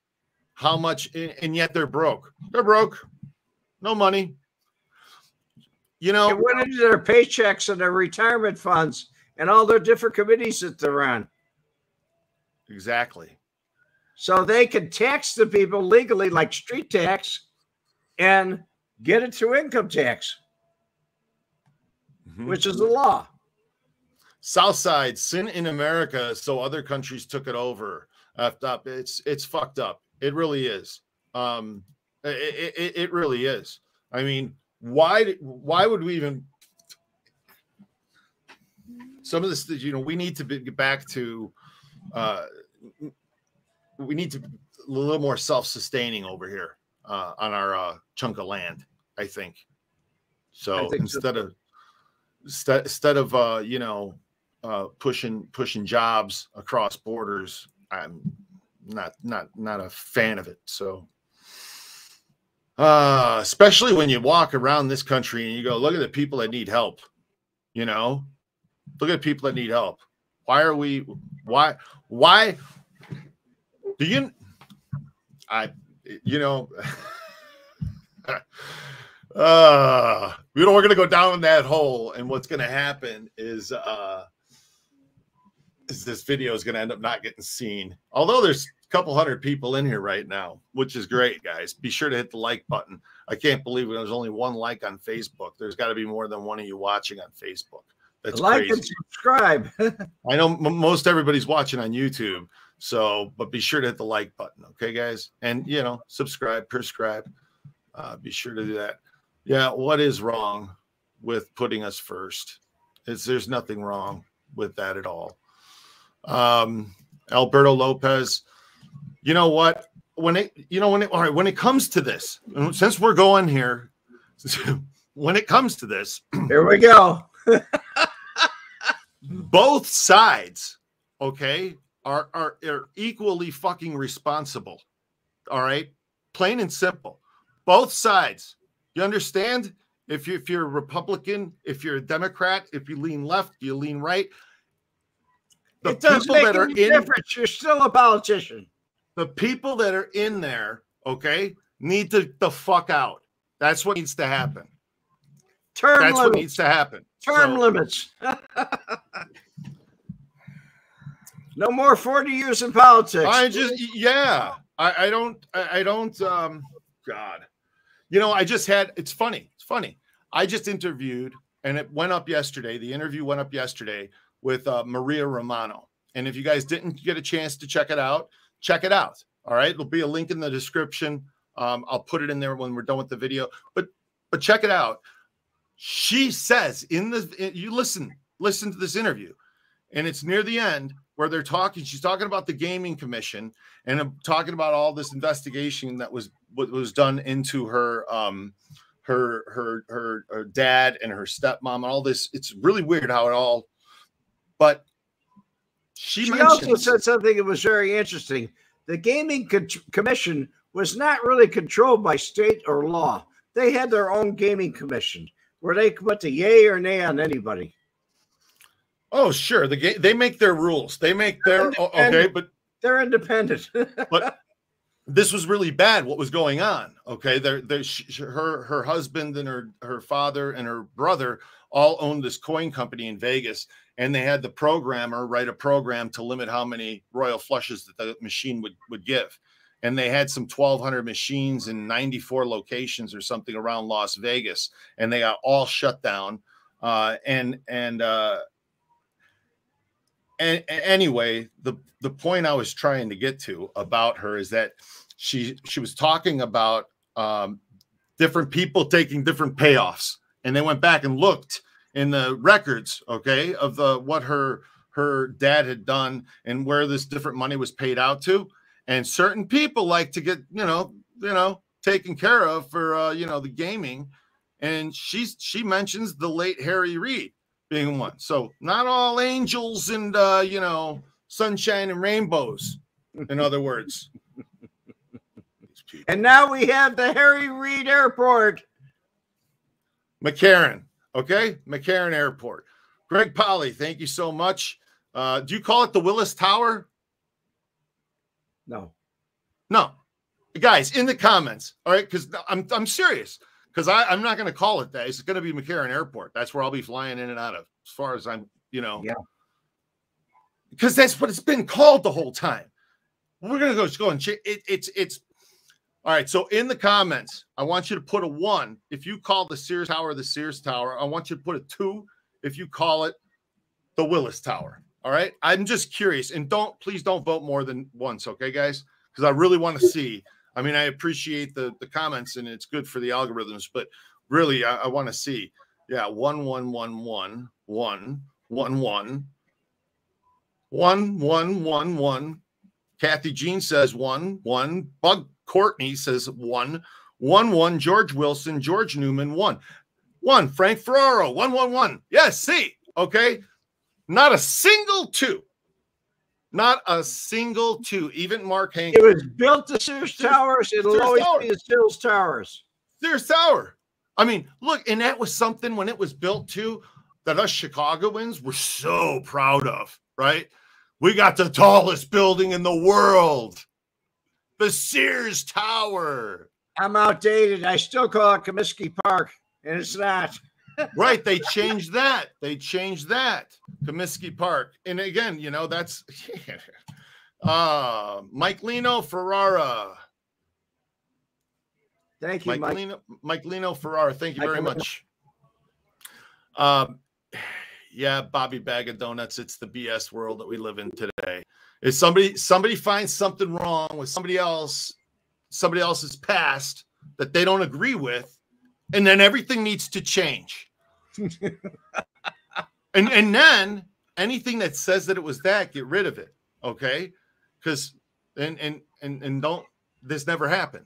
how much, and yet they're broke. They're broke. No money. You know, it went into their paychecks and their retirement funds and all their different committees that they're on. Exactly. So they can tax the people legally, like street tax, and get it through income tax, which is the law. Southside, sin in America, so other countries took it over. Up, it's fucked up. It really is. It really is. I mean, why would we even? Some of this, you know, we need to get back to. We need to be a little more self-sustaining over here on our chunk of land. I think. So I think instead of you know. Pushing jobs across borders, I'm not a fan of it. So, especially when you walk around this country and you go, look at the people that need help. You know, look at people that need help. Why are we? Why do you? You know. You know, we're gonna go down that hole, and what's gonna happen is. This video is going to end up not getting seen. Although there's a couple hundred people in here right now, which is great, guys. Be sure to hit the like button. I can't believe there's only one like on Facebook. There's got to be more than one of you watching on Facebook. That's like crazy. And subscribe. I know most everybody's watching on YouTube, so but be sure to hit the like button, okay, guys? And, you know, subscribe, prescribe. Be sure to do that. Yeah, what is wrong with putting us first? There's nothing wrong with that at all. Alberto Lopez. You know what? When it comes to this, since we're going here, when it comes to this, here we go. Both sides, okay, are equally fucking responsible. All right, plain and simple. Both sides. You understand? If you're a Republican, if you're a Democrat, if you lean left, you lean right. The it doesn't make any difference. You're still a politician. The people that are in there, okay, need to the fuck out. That's what needs to happen. Term limits. That's what needs to happen. Term limits. No more 40 years in politics. God. You know, it's funny. I just interviewed, and it went up yesterday. The interview went up yesterday with Maria Romano. And if you guys didn't get a chance to check it out. All right. There'll be a link in the description. I'll put it in there when we're done with the video, but check it out. She says you listen to this interview, and it's near the end where they're talking. She's talking about the Gaming Commission and talking about all this investigation that was done into her, her dad and her stepmom and all this. It's really weird how it all, but she also said something that was very interesting. The Gaming Commission was not really controlled by state or law. They had their own Gaming Commission where they put the yay or nay on anybody. Oh, sure. They make their rules. They make their okay, but they're independent. But this was really bad. What was going on? Okay, her husband and her father and her brother all owned this coin company in Vegas, and they had the programmer write a program to limit how many royal flushes that the machine would give. And they had some 1,200 machines in 94 locations or something around Las Vegas, and they got all shut down. And anyway, the point I was trying to get to about her is that she was talking about different people taking different payoffs, and they went back and looked in the records, okay, of what her dad had done and where this different money was paid out to. And certain people like to get, you know, taken care of for, you know, the gaming. And she mentions the late Harry Reid being one. So not all angels and, you know, sunshine and rainbows, in other words. And now we have the Harry Reid Airport. McCarran. Okay. McCarran Airport. Greg Polly, thank you so much. Do you call it the Willis Tower? No, guys, in the comments, all right, because I'm serious, because I'm not going to call it that. It's going to be McCarran Airport. That's where I'll be flying in and out of, as far as I'm, you know. Yeah. Because that's what it's been called the whole time. We're going to go and check. It's all right. So in the comments, I want you to put a 1 if you call the Sears Tower the Sears Tower. I want you to put a 2 if you call it the Willis Tower. All right. I'm just curious, and please don't vote more than once. Okay, guys, because I really want to see. I mean, I appreciate the comments, and it's good for the algorithms, but really, I want to see. Yeah. 1 1 1 1 1 1 1 1 1 1 1 1. Kathy Jean says 1 1. Bug Courtney says 1 1 1. George Wilson, George Newman, 1 1. Frank Ferraro, 1 1 1. Yes. See. Okay. Not a single 2. Not a single 2. Even Mark Hank. It was built to Sears Towers. It'll always be the Sears Towers. Sears Tower. I mean, look, and that was something when it was built to that us Chicagoans were so proud of, right? We got the tallest building in the world. The Sears Tower. I'm outdated. I still call it Comiskey Park, and it's not. Right, they changed that. They changed that. Comiskey Park. And again, you know, that's Mike Lino Ferrara. Thank you, Mike Lino Ferrara. Thank you very much. Yeah, Bobby Bag of Donuts. It's the BS world that we live in today. If somebody finds something wrong with somebody else's past that they don't agree with, and then everything needs to change. And then anything that says that it was that, get rid of it. Okay. Because and don't, this never happened.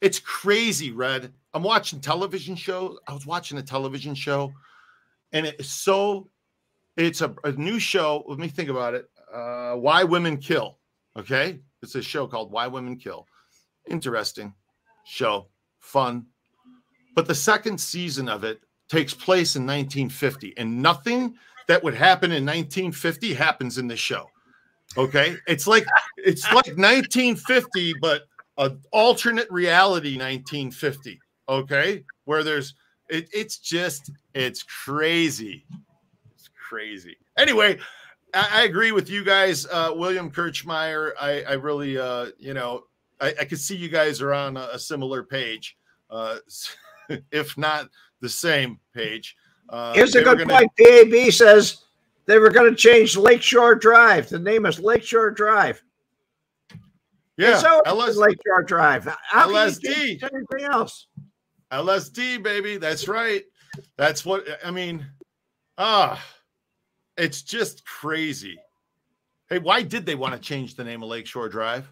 It's crazy, Red. I'm watching television shows. I was watching a television show, and it's so, it's a new show. Let me think about it. Why Women Kill. Okay. It's a show called Why Women Kill. Interesting show, fun. But the second season of it takes place in 1950, and nothing that would happen in 1950 happens in this show. Okay. It's like 1950, but an alternate reality 1950. Okay. Where there's, it's crazy. It's crazy. Anyway, I agree with you guys. William Kirchmayer, I really, you know, I could see you guys are on a similar page. If not the same page. Here's a good point. DAB says they were going to change Lake Shore Drive. The name is Lake Shore Drive. Yeah, so Lake Shore Drive. LSD. Anything else? LSD, baby. That's right. That's what I mean. It's just crazy. Hey, why did they want to change the name of Lake Shore Drive?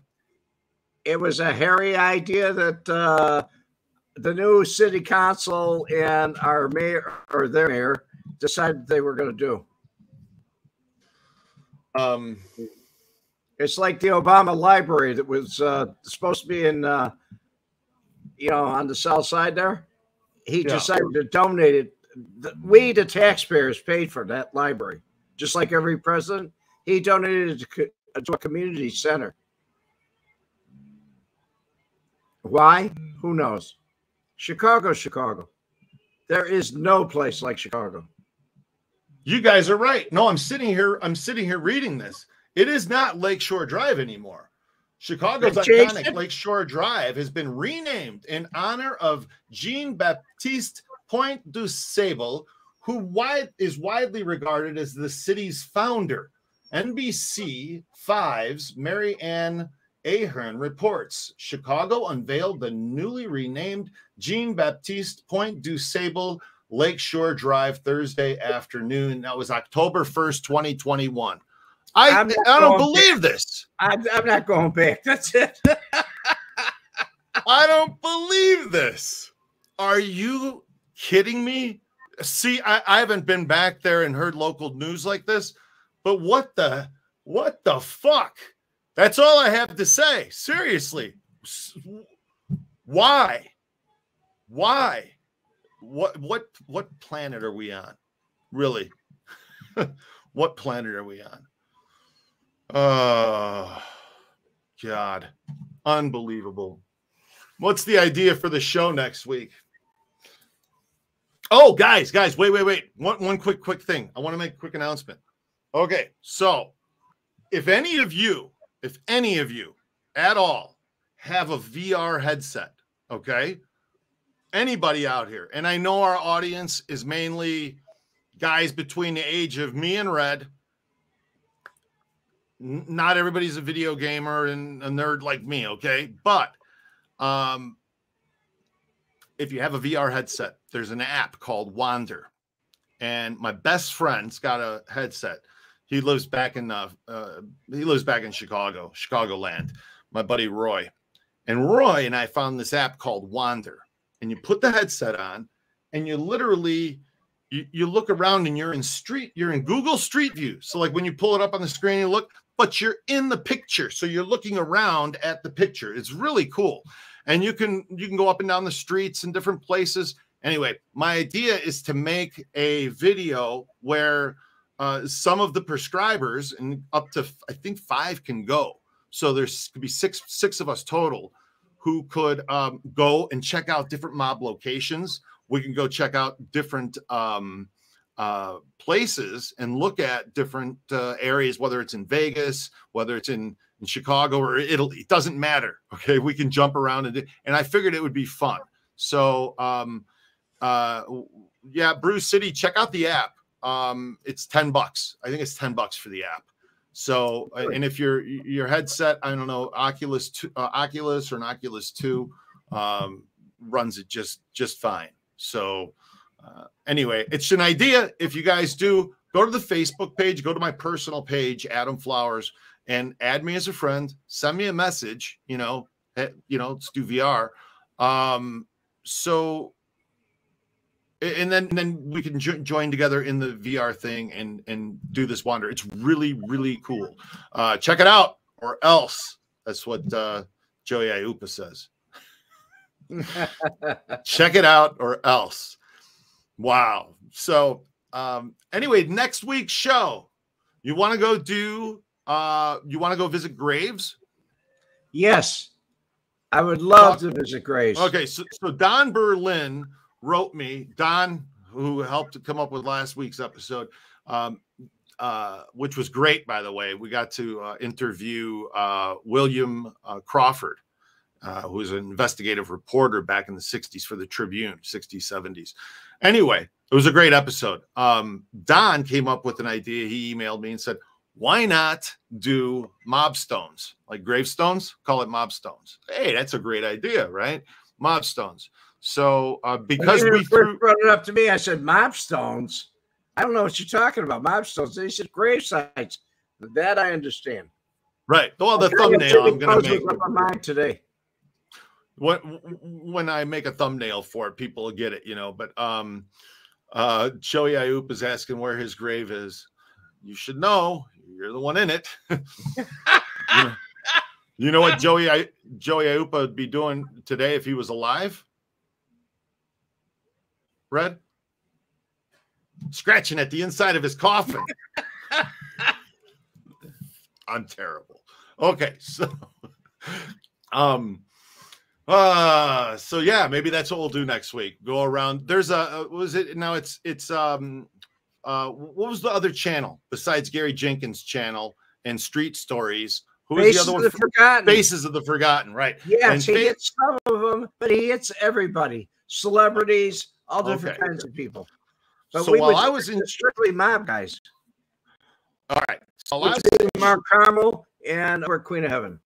It was a hairy idea that the new city council and our mayor, or their mayor, decided they were going to do. It's like the Obama Library that was supposed to be in, you know, on the south side there. He decided to donate it. We, the taxpayers, paid for that library. Just like every president, he donated it to a community center. Why? Who knows? Chicago, Chicago. There is no place like Chicago. You guys are right. No, I'm sitting here reading this. It is not Lake Shore Drive anymore. Chicago's iconic Lake Shore Drive has been renamed in honor of Jean-Baptiste Point du Sable, who is widely regarded as the city's founder. NBC 5's Mary Ann Ahern reports Chicago unveiled the newly renamed Jean-Baptiste Point du Sable Lakeshore Drive Thursday afternoon. That was October 1st, 2021. I don't believe this. I'm not going back. That's it. I don't believe this. Are you kidding me? See, I haven't been back there and heard local news like this, but what the fuck? That's all I have to say. Seriously. Why? Why? What planet are we on? Really? What planet are we on? Oh, God. Unbelievable. What's the idea for the show next week? Oh, guys, wait. One quick thing. I want to make a quick announcement. Okay, so if any of you at all have a VR headset, okay, anybody out here, and I know our audience is mainly guys between the age of me and Red. Not everybody's a video gamer and a nerd like me, okay? But if you have a VR headset, there's an app called Wander. And my best friend's got a headset. He lives back in Chicago, Chicagoland. My buddy Roy, and I found this app called Wander. And you put the headset on, and you literally you look around, and you're in Google Street View. So like when you pull it up on the screen, you look, but you're in the picture. So you're looking around at the picture. It's really cool, and you can go up and down the streets in different places. Anyway, my idea is to make a video where some of the prescribers, and up to I think 5 can go, so there's could be six of us total who could go and check out different mob locations. We can go check out different places and look at different areas, whether it's in Vegas, whether it's in Chicago or Italy. It doesn't matter. Okay, we can jump around and I figured it would be fun. So yeah, Bruce City, check out the app. It's $10. I think it's $10 for the app. So, and if your headset, I don't know, Oculus or an Oculus 2, runs it just fine. So, anyway, it's an idea. If you guys do, go to the Facebook page, go to my personal page, Adam Flowers, and add me as a friend, send me a message, let's do VR. So, and then we can join together in the VR thing and do this wander. It's really, really cool. Check it out or else. That's what Joey Aiuppa says. Check it out or else. Wow. So anyway, next week's show, you want to go do, you want to go visit graves? Yes, I would love to visit graves. Okay, so Don Berlin wrote me, Don, who helped to come up with last week's episode, which was great, by the way. We got to interview William Crawford, who was an investigative reporter back in the 60s for the Tribune, 60s, 70s. Anyway, it was a great episode. Don came up with an idea. He emailed me and said, why not do mobstones, like gravestones? Call it mobstones. Hey, that's a great idea, right? Mobstones. So because we first brought it up to me, I said, mobstones? I don't know what you're talking about. Mobstones. They said grave sites. That I understand. Right. Well, the thumbnail I'm going to make. Mine today. When I make a thumbnail for it, people will get it, But Joey Aiuppa is asking where his grave is. You should know. You're the one in it. You know what Joey Aiuppa would be doing today if he was alive? Red? Scratching at the inside of his coffin. I'm terrible. Okay, so so yeah, maybe that's what we'll do next week. Go around. There's a what was the other channel besides Gary Jenkins' channel and Street Stories? Who is the other one? Faces of the Forgotten. Faces of the Forgotten, right? Yes, he hits some of them, but he hits everybody, celebrities, all different kinds of people. But so while I was in strictly mob guys, all right. So I was in Mark Carmel and over Queen of Heaven.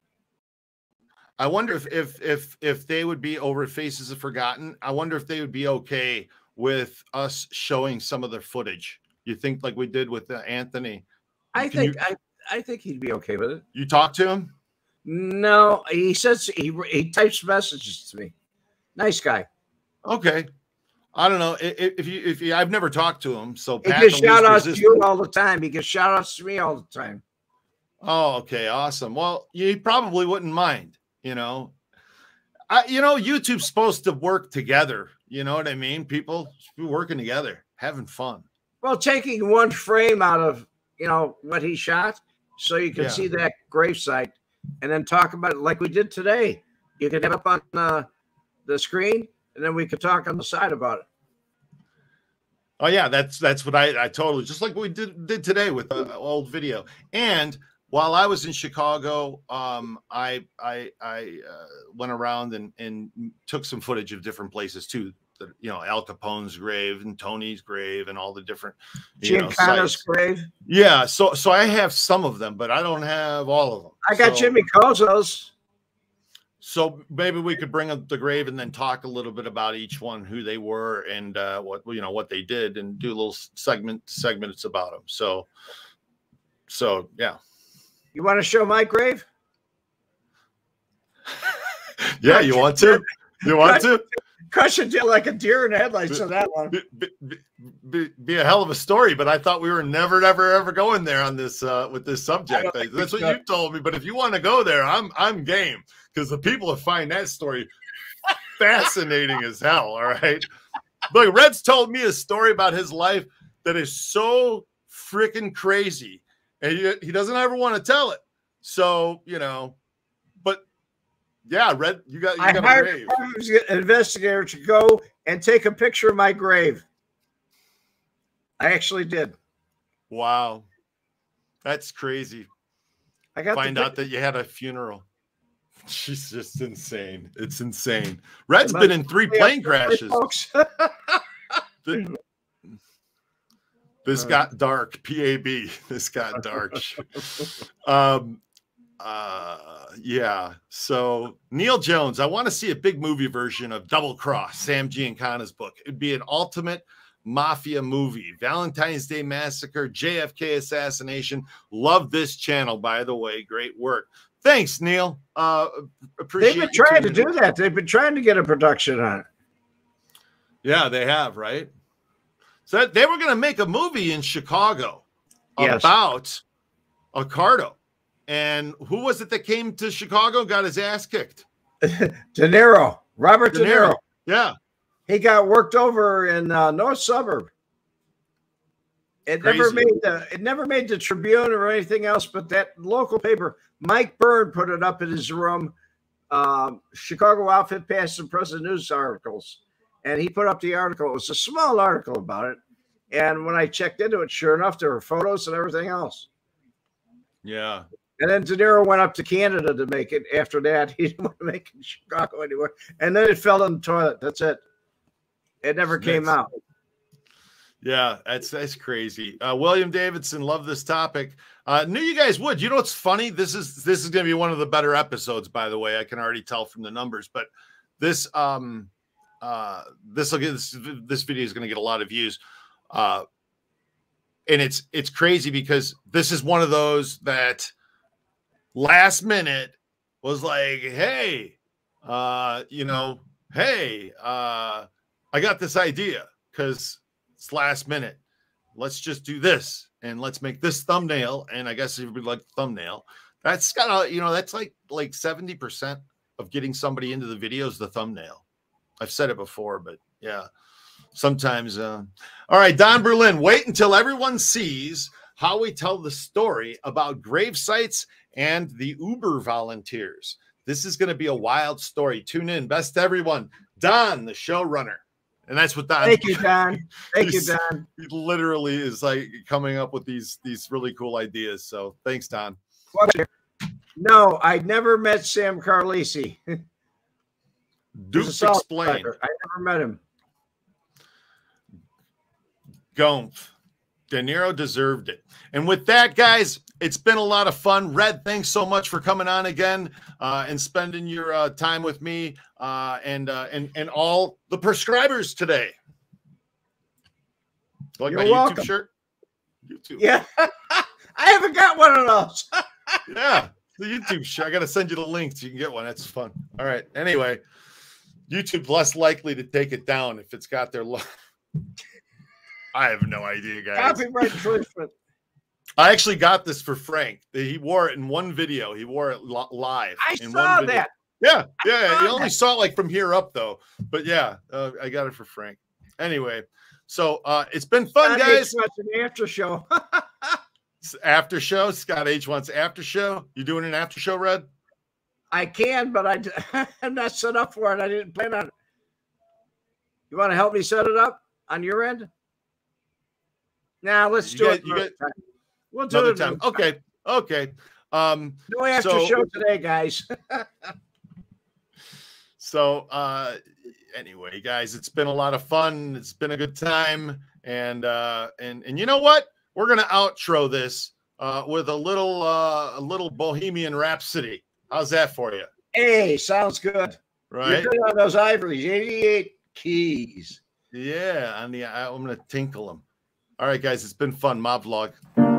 I wonder if they would be over Faces of Forgotten. I wonder if they would be okay with us showing some of their footage. You think like we did with Anthony? I think he'd be okay with it. You talked to him? No, he says he types messages to me. Nice guy. Okay. I don't know if you I've never talked to him, so he gets shout outs to you all the time. He gets shout outs to me all the time. Oh, okay, awesome. Well, you probably wouldn't mind, YouTube's supposed to work together. You know what I mean? People working together, having fun. Well, taking one frame out of what he shot, so you can see that gravesite, and then talk about it like we did today. You can have it up on the screen. And then we could talk on the side about it. Oh yeah, that's what I totally, just like we did today with the old video. And while I was in Chicago, I went around and took some footage of different places too. Al Capone's grave and Tony's grave and all the different Giancana's grave. Yeah, so I have some of them, but I don't have all of them. I got Jimmy Cozo's. So maybe we could bring up the grave and then talk a little bit about each one, who they were and what they did, and do a little segments about them. So yeah. You want to show my grave? Yeah, you want to? You want to? Crush it like a deer in the headlights on that one. Be a hell of a story, but I thought we were never, ever, ever going there on this with this subject. That's what you told me. But if you want to go there, I'm game, because the people that find that story fascinating as hell. All right, look, Red's told me a story about his life that is so freaking crazy, and he doesn't ever want to tell it. So but. Yeah, Red, you got a grave. I hired an investigator to go and take a picture of my grave. I actually did. Wow. That's crazy. I got find out that you had a funeral. She's just insane. It's insane. Red's been in 3 plane crashes. This got dark. PAB. This got dark. Yeah, so Neil Jones, I want to see a big movie version of Double Cross, Sam Giancana's book. It'd be an ultimate mafia movie, Valentine's Day Massacre, JFK assassination. Love this channel, by the way. Great work. Thanks, Neil. Appreciate They've been trying to do that. They've been trying to get a production on it. Yeah, they have, right? So they were going to make a movie in Chicago about Accardo. And who was it that came to Chicago and got his ass kicked? Robert De Niro. Yeah. He got worked over in North Suburb. It never made the Tribune or anything else, but that local paper, Mike Byrne put it up in his room. Chicago Outfit passed some press news articles, and he put up the article. It was a small article about it. And when I checked into it, sure enough, there were photos and everything else. Yeah. And then De Niro went up to Canada to make it. After that, he didn't want to make it in Chicago anywhere. And then it fell in the toilet. That's it. It never came out. Yeah, that's crazy. William Davidson, love this topic. Knew you guys would. You know what's funny? This is going to be one of the better episodes, by the way. I can already tell from the numbers. But this video is going to get a lot of views. And it's crazy because this is one of those that last minute was like, hey, I got this idea because it's last minute. Let's just do this and let's make this thumbnail. And I guess everybody liked the thumbnail. That's got a, that's like 70% of getting somebody into the video is the thumbnail. I've said it before, but yeah, sometimes. All right, Don Berlin, wait until everyone sees how we tell the story about grave sites and the Uber volunteers. This is going to be a wild story. Tune in. Best to everyone. Don, the showrunner. And that's what Don. Thank you, Don. Thank you, Don. He literally is like coming up with these really cool ideas. So thanks, Don. No, I never met Sam Carlisi. Dukes explain. I never met him. Gomph. De Niro deserved it. And with that, guys, it's been a lot of fun. Red, thanks so much for coming on again and spending your time with me and all the prescribers today. Like You're my welcome. YouTube shirt? YouTube. Yeah. I haven't got one of those. Yeah. The YouTube shirt. I got to send you the link so you can get one. That's fun. All right. Anyway, YouTube's less likely to take it down if it's got their logo. I have no idea, guys. Copyright infringement. I actually got this for Frank. He wore it in one video. He wore it live. I saw that. Yeah, yeah. You only saw it like from here up, though. But yeah, I got it for Frank. Anyway, so it's been fun, guys. Scott H wants an after show. After show. Scott H wants after show. You doing an after show, Red? I can, but I'm not set up for it. I didn't plan on it. You want to help me set it up on your end? Now let's do it. We'll do it another time. Okay. Okay. No after show today, guys. So anyway, guys, it's been a lot of fun. It's been a good time. And and you know what? We're gonna outro this with a little Bohemian Rhapsody. How's that for you? Hey, sounds good. Right. You're good on those ivories, 88 keys. Yeah, I'm gonna tinkle them. All right, guys, it's been fun. My vlog.